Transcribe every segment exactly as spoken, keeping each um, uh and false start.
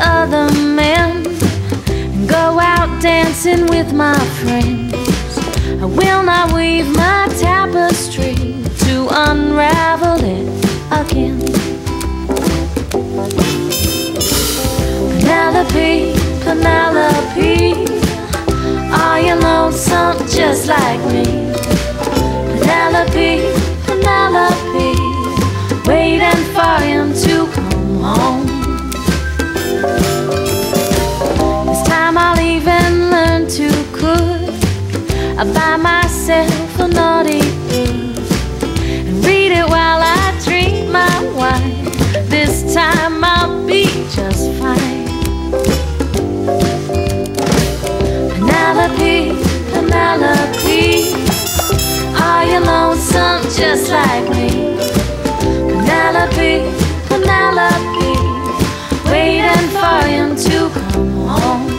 other men and go out dancing with my friends. I will not weave my tapestry to unravel it again. Penelope, Penelope, are you lonesome just like me? Penelope, Penelope, waiting for him to come home. This time I'll even learn to cook. I buy myself a naughty book and read it while I drink my wine. This time I'll be just fine. Penelope, Penelope, are you lonesome just like me? Penelope, Penelope, waiting for him to come home.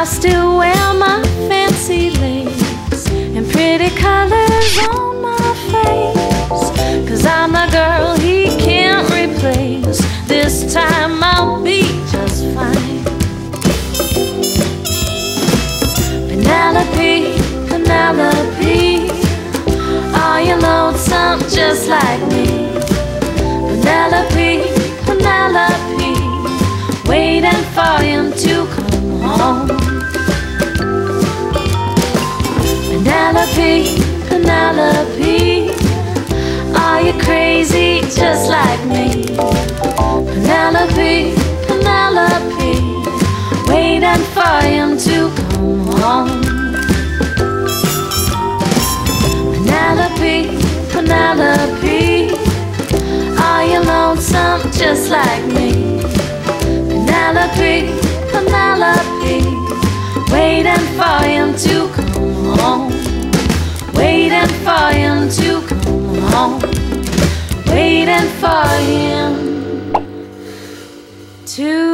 I still wear my fancy lace and pretty colors on my face, 'cause I'm the girl he can't replace. This time I'll be just fine. Penelope, Penelope, are you lonesome just like me? Penelope, Penelope, waiting for him to come home. Penelope, Penelope, are you crazy just like me? Penelope, Penelope, waiting for him to come home. Penelope, Penelope, are you lonesome just like me? Penelope, Penelope, waiting for him to come home. Waiting for him to come home. Waiting for him to